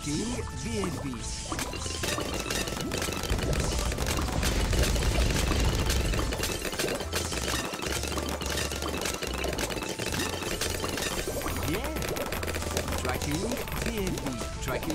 Lucky baby. Tracking MOAB. Tracking MOAB. Tracking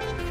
UNG.